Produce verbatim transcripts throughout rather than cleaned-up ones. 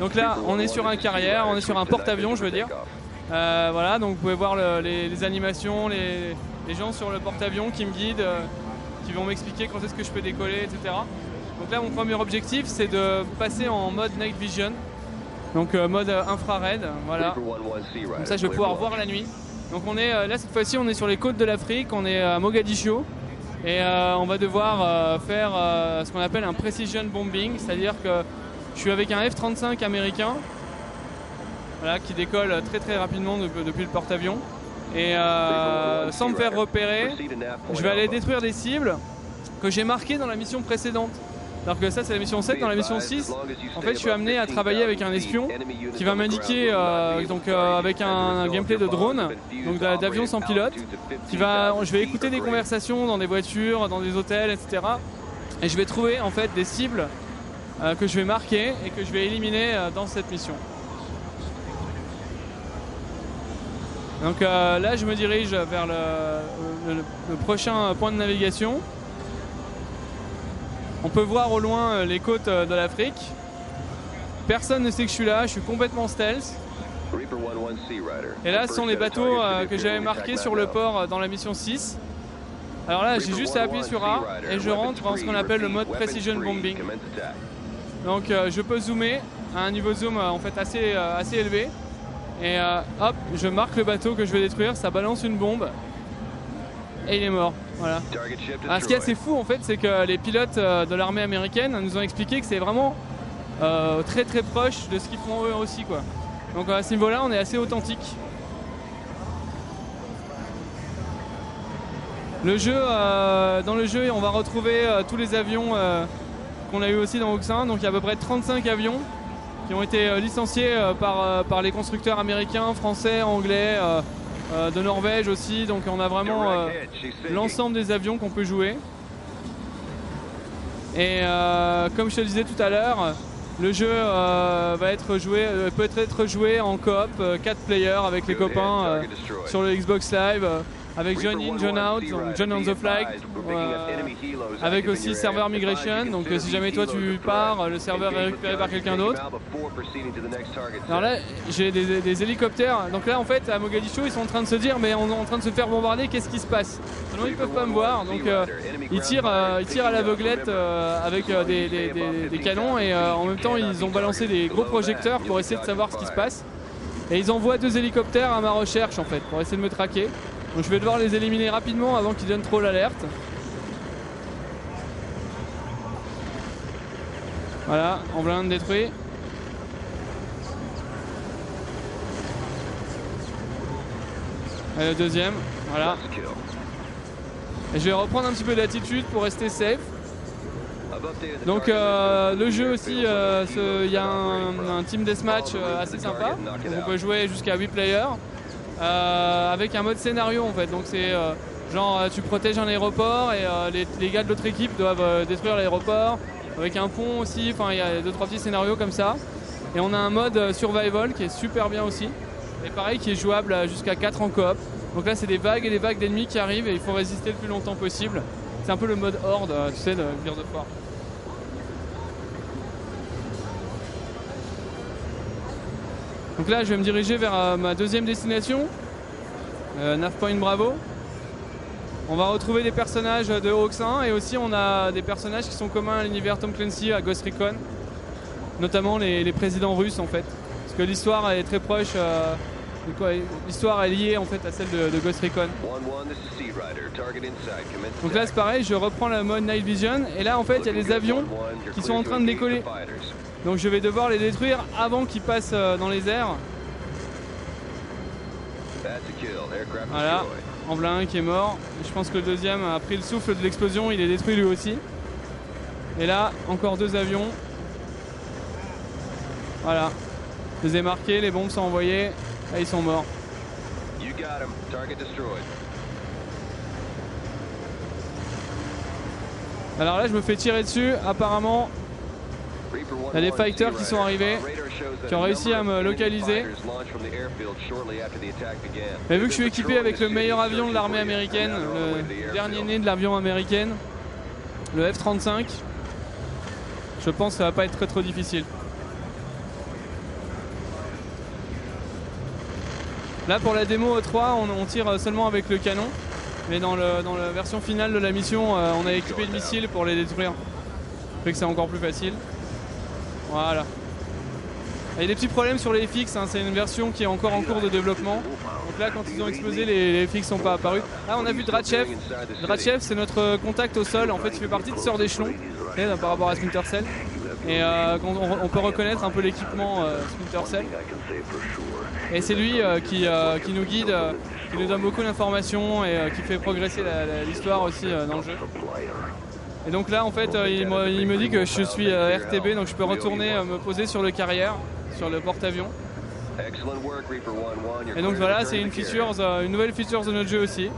Donc là on est sur un carrière, on est sur un porte-avions, je veux dire. Euh, voilà, donc vous pouvez voir le, les, les animations, les, les gens sur le porte-avions qui me guident, euh, qui vont m'expliquer quand est-ce que je peux décoller, et cetera. Donc là mon premier objectif c'est de passer en mode night vision, donc euh, mode infrared, voilà. Comme ça je vais pouvoir voir la nuit. Donc on est euh, là cette fois-ci on est sur les côtes de l'Afrique, on est à Mogadiscio. Et euh, on va devoir euh, faire euh, ce qu'on appelle un precision bombing, c'est-à-dire que je suis avec un F trente-cinq américain, voilà, qui décolle très très rapidement de, depuis le porte-avions. Et euh, sans me faire repérer, je vais aller détruire des cibles que j'ai marquées dans la mission précédente. Alors que ça c'est la mission sept, dans la mission six, en fait je suis amené à travailler avec un espion qui va m'indiquer, euh, donc euh, avec un gameplay de drone, donc d'avion sans pilote, qui va, je vais écouter des conversations dans des voitures, dans des hôtels, et cetera. Et je vais trouver en fait des cibles euh, que je vais marquer et que je vais éliminer euh, dans cette mission. Donc euh, là je me dirige vers le, le, le prochain point de navigation. On peut voir au loin les côtes de l'Afrique. Personne ne sait que je suis là, je suis complètement stealth. Et là, ce sont les bateaux que j'avais marqués sur le port dans la mission six. Alors là, j'ai juste à appuyer sur A et je rentre dans ce qu'on appelle le mode Precision Bombing. Donc je peux zoomer à un niveau de zoom en fait assez, assez élevé. Et hop, je marque le bateau que je vais détruire, ça balance une bombe. Et il est mort, voilà. Ah, ce qui est assez fou en fait, c'est que les pilotes de l'armée américaine nous ont expliqué que c'est vraiment euh, très très proche de ce qu'ils font eux aussi, quoi. Donc à ce niveau-là, on est assez authentique. Le jeu, euh, dans le jeu, on va retrouver euh, tous les avions euh, qu'on a eu aussi dans Hawx un. Donc il y a à peu près trente-cinq avions qui ont été euh, licenciés euh, par, euh, par les constructeurs américains, français, anglais. Euh, Euh, de Norvège aussi, donc on a vraiment euh, l'ensemble des avions qu'on peut jouer. Et euh, comme je te le disais tout à l'heure, le jeu euh, va être joué, euh, peut être joué en coop, euh, quatre players avec les copains euh, sur le Xbox Live, euh, avec John In, John Out, donc John on the Flag, euh, avec aussi serveur migration, donc euh, si jamais toi tu pars, le serveur est récupéré par quelqu'un d'autre. Alors là, j'ai des, des hélicoptères, donc là en fait à Mogadiscio ils sont en train de se dire mais on est en train de se faire bombarder, qu'est-ce qui se passe? Sinon ils peuvent pas me voir, donc euh, ils, tirent, euh, ils tirent à l'aveuglette euh, avec euh, des, des, des, des canons et euh, en même temps ils ont balancé des gros projecteurs pour essayer de savoir ce qui se passe. Et ils envoient deux hélicoptères à ma recherche en fait, pour essayer de me traquer. Donc je vais devoir les éliminer rapidement avant qu'ils donnent trop l'alerte. Voilà, en plein de détruit. Et le deuxième, voilà. Et je vais reprendre un petit peu d'attitude pour rester safe. Donc euh, le jeu aussi, il euh, y a un, un team deathmatch euh, assez sympa. Donc on peut jouer jusqu'à huit players. Euh, avec un mode scénario en fait, donc c'est euh, genre tu protèges un aéroport et euh, les, les gars de l'autre équipe doivent euh, détruire l'aéroport avec un pont aussi, enfin il y a deux trois petits scénarios comme ça. Et on a un mode survival qui est super bien aussi et pareil qui est jouable jusqu'à quatre en coop. Donc là c'est des vagues et des vagues d'ennemis qui arrivent et il faut résister le plus longtemps possible. C'est un peu le mode horde, tu sais, de Gears of War. Donc là je vais me diriger vers euh, ma deuxième destination, euh, neuf Point Bravo. On va retrouver des personnages de Hawx un et aussi on a des personnages qui sont communs à l'univers Tom Clancy, à Ghost Recon, notamment les, les présidents russes en fait. Parce que l'histoire est très proche, euh, l'histoire est liée en fait à celle de, de Ghost Recon. Donc là c'est pareil, je reprends la mode Night Vision et là en fait il y a des avions qui sont en train de décoller. Donc je vais devoir les détruire avant qu'ils passent dans les airs. Voilà, en voilà un qui est mort. Je pense que le deuxième a pris le souffle de l'explosion, il est détruit lui aussi. Et là, encore deux avions. Voilà, je les ai marqués, les bombes sont envoyées, là ils sont morts. Alors là je me fais tirer dessus, apparemment. Il y a des fighters qui sont arrivés, qui ont réussi à me localiser. Mais vu que je suis équipé avec le meilleur avion de l'armée américaine, le dernier né de l'avion américaine, le F trente-cinq, je pense que ça va pas être très trop difficile. Là pour la démo E trois, on, on tire seulement avec le canon, mais dans, le, dans la version finale de la mission, euh, on a équipé le missile pour les détruire. Fait que c'est encore plus facile. Voilà. Il y a des petits problèmes sur les F X, hein, c'est une version qui est encore en cours de développement. Donc là, quand ils ont explosé, les, les F X ne sont pas apparus. Ah, on a vu Drachev. Drachev, c'est notre contact au sol. En fait, il fait partie de Sœur d'échelon par rapport à Splinter Cell. Et euh, on, on peut reconnaître un peu l'équipement euh, Splinter Cell. Et c'est lui euh, qui, euh, qui nous guide, euh, qui nous donne beaucoup d'informations et euh, qui fait progresser l'histoire aussi euh, dans le jeu. Et donc là, en fait, euh, il, me, il me dit que je suis euh, R T B, donc je peux retourner euh, me poser sur le carrière, sur le porte-avions. Et donc voilà, c'est une, euh, une nouvelle feature de notre jeu aussi.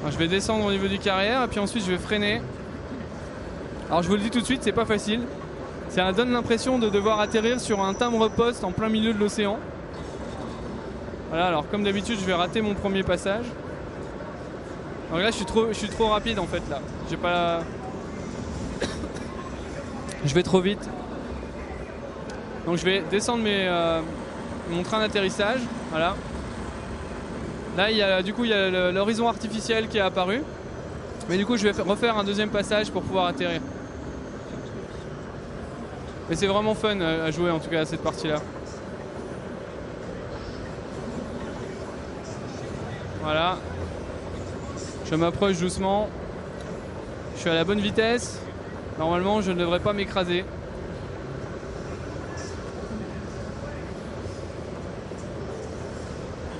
Alors, je vais descendre au niveau du carrière et puis ensuite je vais freiner. Alors je vous le dis tout de suite, c'est pas facile. Ça donne l'impression de devoir atterrir sur un timbre-poste en plein milieu de l'océan. Voilà, alors comme d'habitude, je vais rater mon premier passage. Alors là, je suis trop, je suis trop rapide en fait là. J'ai pas... Je vais trop vite. Donc je vais descendre mes, euh, mon train d'atterrissage. Voilà. Là, il y a, du coup, il y a l'horizon artificiel qui est apparu. Mais du coup, je vais refaire un deuxième passage pour pouvoir atterrir. Mais c'est vraiment fun à jouer, en tout cas à cette partie-là. Voilà. Je m'approche doucement. Je suis à la bonne vitesse. Normalement, je ne devrais pas m'écraser.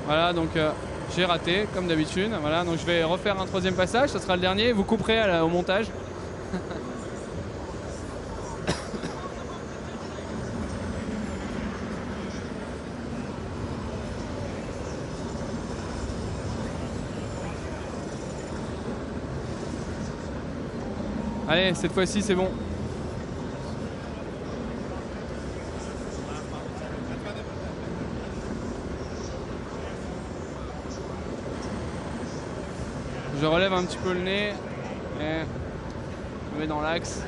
Voilà, donc euh, j'ai raté, comme d'habitude. Voilà, donc je vais refaire un troisième passage. Ça sera le dernier. Vous couperez à la, au montage. Allez, cette fois-ci, c'est bon. Je relève un petit peu le nez. Et je me mets dans l'axe. Ça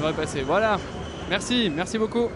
devrait passer. Voilà. Merci, merci beaucoup.